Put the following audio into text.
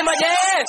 Emergence.